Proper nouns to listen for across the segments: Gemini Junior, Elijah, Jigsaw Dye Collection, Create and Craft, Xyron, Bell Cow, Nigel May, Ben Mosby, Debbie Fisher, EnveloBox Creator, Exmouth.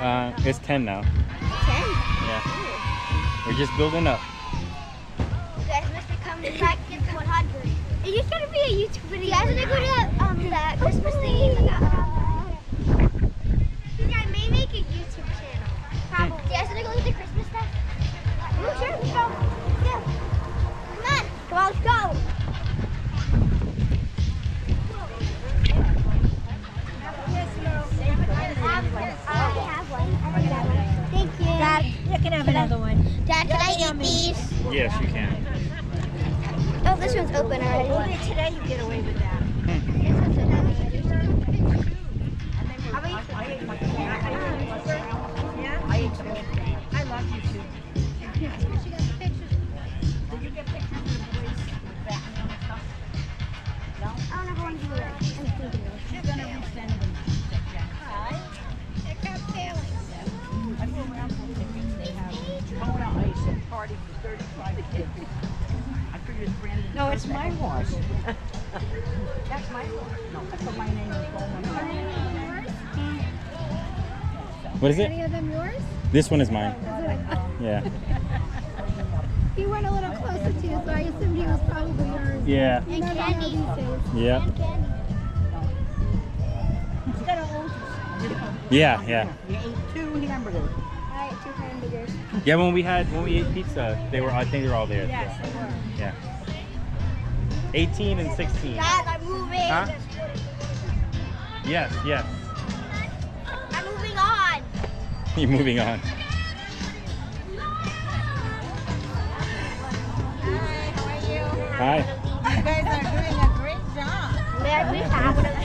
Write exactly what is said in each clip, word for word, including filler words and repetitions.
Uh, it's ten now. ten? Yeah. Ooh. We're just building up. You guys must become like one hundred. Are you going to be a YouTuber? You guys are going to go to the, um, the Christmas thingy. You guys may make a YouTube channel. Probably. Mm. You guys want to go to the Christmas stuff? Oh, sure. Let's go. Yeah. Come on. Come on, let's go. Yes, you can. Oh, this one's open already. Only today you get away with that. I love you too. Did you get pictures of the boys with that and stuff? No? I don't ever want to do that. You're going to resend them. Hi. Check out Taylor. I go around for tickets. They have going out ice and party. No, it's my wash. That's my wash. No, I put my name on it. What is it? Any of them yours? This one is mine. Yeah. He went a little closer to you, so I assumed he was probably yours. Yeah. And candy. Yep. Instead of old. Yeah, yeah. You ate two hamburgers. Yeah, when we had when we ate pizza, they were I think they were all there. Yes, so. They were. Yeah. Eighteen and sixteen. Dad, I'm moving. Huh? Yes, yes. I'm moving on. You're moving on. Hi, how are you? Hi. You guys are doing a great job. May I please have one of them?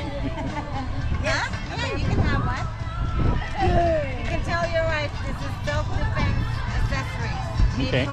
Yeah? Yeah, you can have one. Good. You can tell your wife this is self-defense. Okay.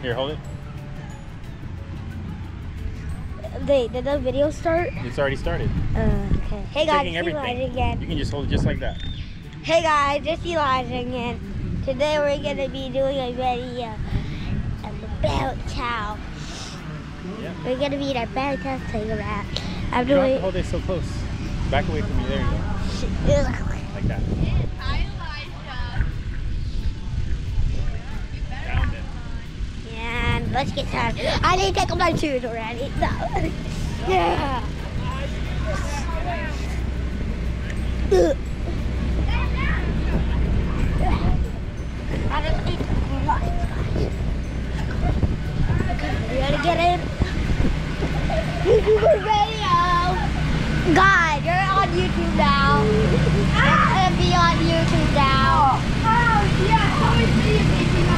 Here, hold it. Wait, did the video start? It's already started. Uh, okay. Hey guys, it's Elijah again. You can just hold it just like that. Hey guys, it's Elijah again. Today we're going to be doing a video of the Bell Cow. Yeah. We're going to be in our Bell Cow tiger wrap. I'm you doing... don't have to hold it so close. Back away from me. There you go. Like that. Hi, Elijah. Let's get started. I didn't take my shoes already. So. Yeah. I just need to fly, guys. Okay, we gotta get in. YouTuber radio. God, you're on YouTube now. I'm gonna be on YouTube now. Oh, yeah. Always be a video.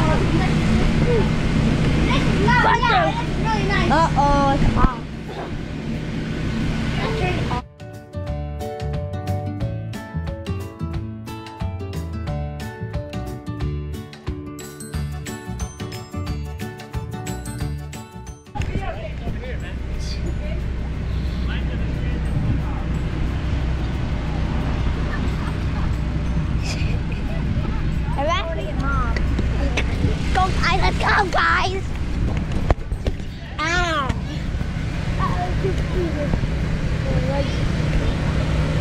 No, yeah, that's really nice. Uh-oh, it's off.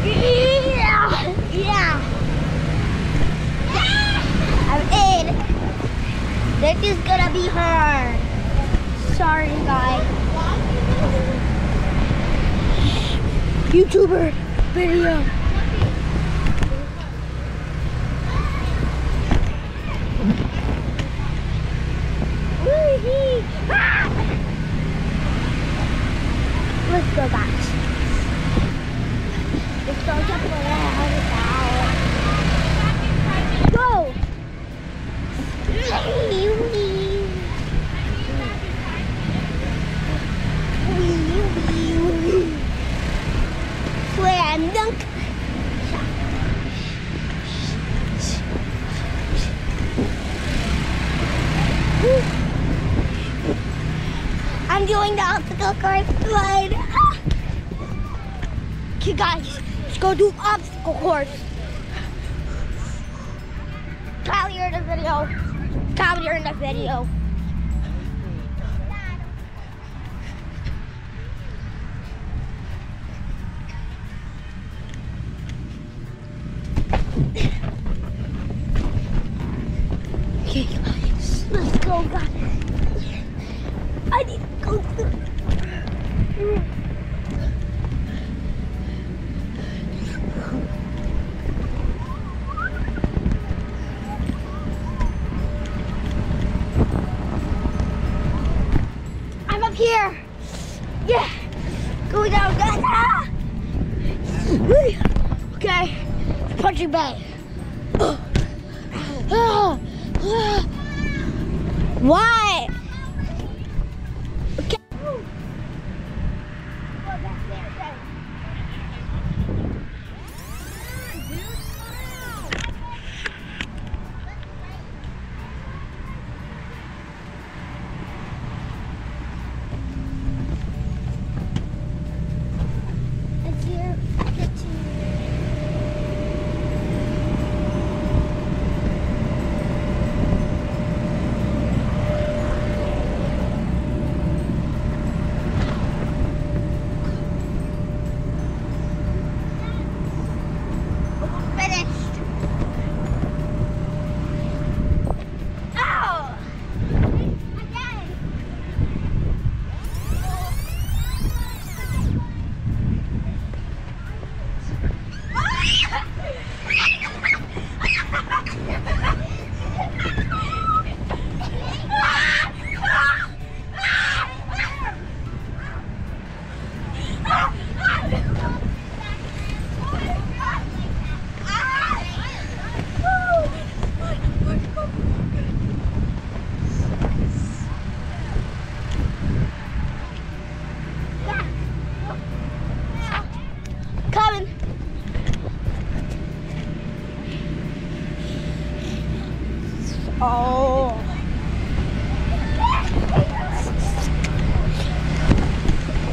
Yeah, yeah. I'm in. This is gonna be hard. Sorry, guys. YouTuber video. Let's go back. Let's go jump around. Go! Wee wee wee wee. Slam dunk. I'm doing the obstacle course slide. Okay, guys, let's go do obstacle course. Kyle, you're in the video. Kyle, you're in the video. Okay, guys, let's go, guys. I need to go through. Here. Yeah. Go down, guys. Ah! Okay. Punching bag. Oh. Oh. Oh. Why? Okay. Oh.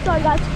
Sorry, guys.